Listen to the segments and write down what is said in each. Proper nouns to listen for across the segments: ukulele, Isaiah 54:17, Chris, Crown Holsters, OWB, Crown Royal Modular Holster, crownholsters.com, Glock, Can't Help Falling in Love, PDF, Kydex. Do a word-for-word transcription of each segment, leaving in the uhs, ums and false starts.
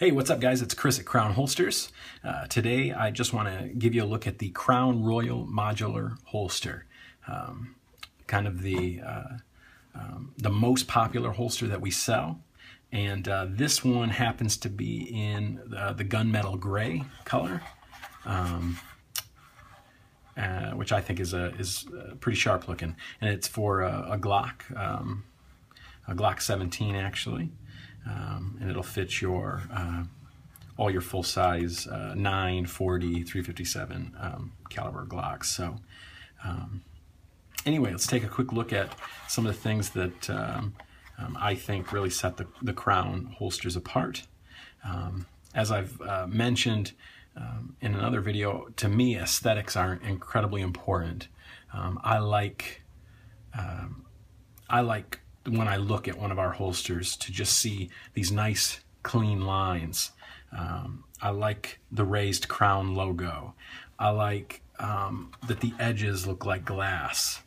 Hey, what's up guys? It's Chris at Crown Holsters. Uh, today I just want to give you a look at the Crown Royal Modular Holster. Um, kind of the, uh, um, the most popular holster that we sell. And uh, this one happens to be in uh, the gunmetal gray color, um, uh, which I think is, a, is a pretty sharp looking. And it's for a, a Glock, um, a Glock seventeen actually. Um, and it'll fit your uh, all your full-size uh, nine, forty, three fifty-seven um, caliber Glocks. So um, anyway, let's take a quick look at some of the things that um, um, I think really set the, the Crown holsters apart. Um, as I've uh, mentioned um, in another video, to me aesthetics are incredibly important. Um, I like um, I like when I look at one of our holsters to just see these nice clean lines. Um, I like the raised Crown logo. I like um, that the edges look like glass.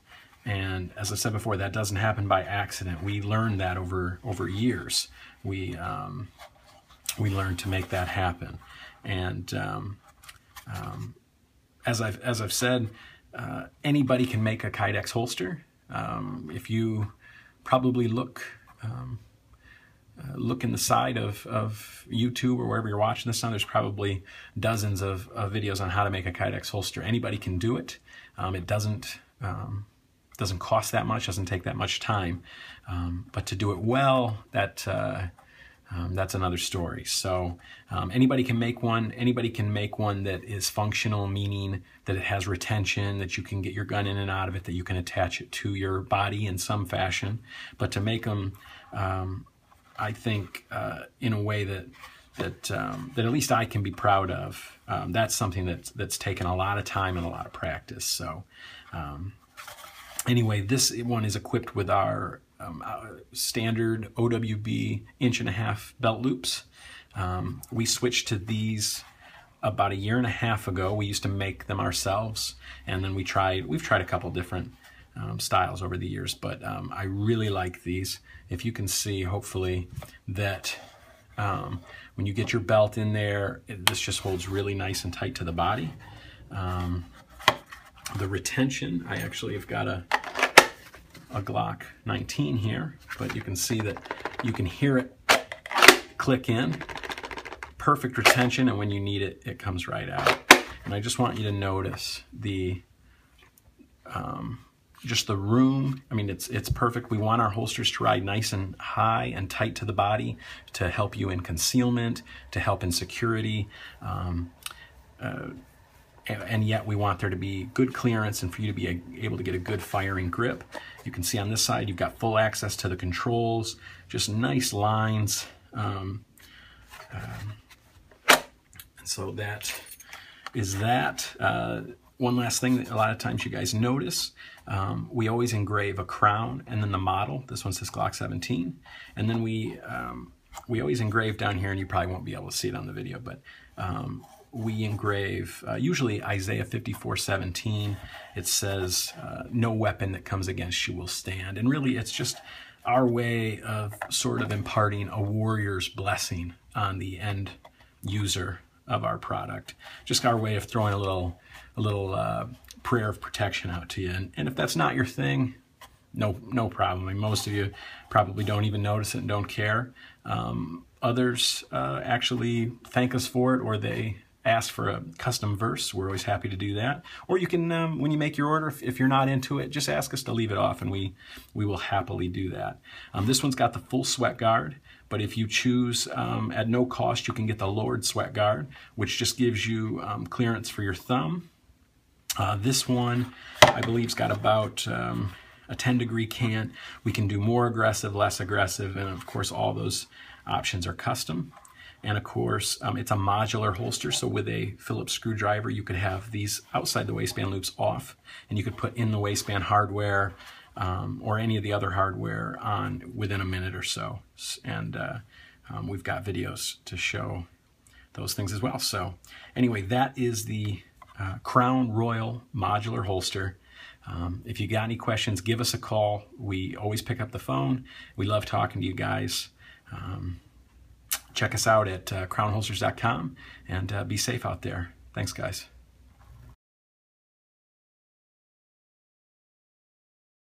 And as I said before, that doesn't happen by accident. We learned that over, over years. We, um, we learned to make that happen. And um, um, as, I've, as I've said, uh, anybody can make a Kydex holster. Um, if you probably look um, uh, look in the side of, of YouTube or wherever you're watching this on. There's probably dozens of, of videos on how to make a Kydex holster. Anybody can do it. Um, it doesn't um, doesn't cost that much, doesn't take that much time. Um, but to do it well, that uh, um, that's another story. So um, anybody can make one. Anybody can make one that is functional, meaning that it has retention, that you can get your gun in and out of it, that you can attach it to your body in some fashion. But to make them, um, I think, uh, in a way that that um, that at least I can be proud of, um, that's something that's, that's taken a lot of time and a lot of practice. So um, anyway, this one is equipped with our Um, standard O W B inch and a half belt loops. Um, we switched to these about a year and a half ago. We used to make them ourselves, and then we tried, we've tried a couple different um, styles over the years, but um, I really like these. If you can see, hopefully, that um, when you get your belt in there, it, this just holds really nice and tight to the body. Um, the retention, I actually have got a a Glock nineteen here, but you can see that you can hear it click in. Perfect retention, and when you need it, it comes right out. And I just want you to notice the, um, just the room. I mean, it's, it's perfect. We want our holsters to ride nice and high and tight to the body to help you in concealment, to help in security. Um, uh, and yet we want there to be good clearance and for you to be able to get a good firing grip. You can see on this side you've got full access to the controls, just nice lines. Um, um, and so that is that. Uh, one last thing that a lot of times you guys notice, um, we always engrave a crown and then the model. This one says Glock seventeen. And then we, um, we always engrave down here, and you probably won't be able to see it on the video, but um, we engrave uh, usually Isaiah fifty-four seventeen. It says, uh, no weapon that comes against you will stand. And really it's just our way of sort of imparting a warrior's blessing on the end user of our product. Just our way of throwing a little, a little uh, prayer of protection out to you. And, and if that's not your thing, no, no problem. I mean, most of you probably don't even notice it and don't care. Um, others uh, actually thank us for it, or they ask for a custom verse. We're always happy to do that. Or you can, um, when you make your order, if, if you're not into it, just ask us to leave it off, and we, we will happily do that. Um, this one's got the full sweat guard, but if you choose, um, at no cost, you can get the lowered sweat guard, which just gives you um, clearance for your thumb. Uh, this one, I believe, has got about um, a ten degree cant. We can do more aggressive, less aggressive, and of course, all those options are custom. And of course, um, it's a modular holster, so with a Phillips screwdriver, you could have these outside the waistband loops off, and you could put in the waistband hardware um, or any of the other hardware on within a minute or so. And uh, um, we've got videos to show those things as well. So anyway, that is the uh, Crown Royal Modular Holster. Um, if you got any questions, give us a call. We always pick up the phone. We love talking to you guys. Um, check us out at uh, crown holsters dot com, and uh, be safe out there. Thanks, guys.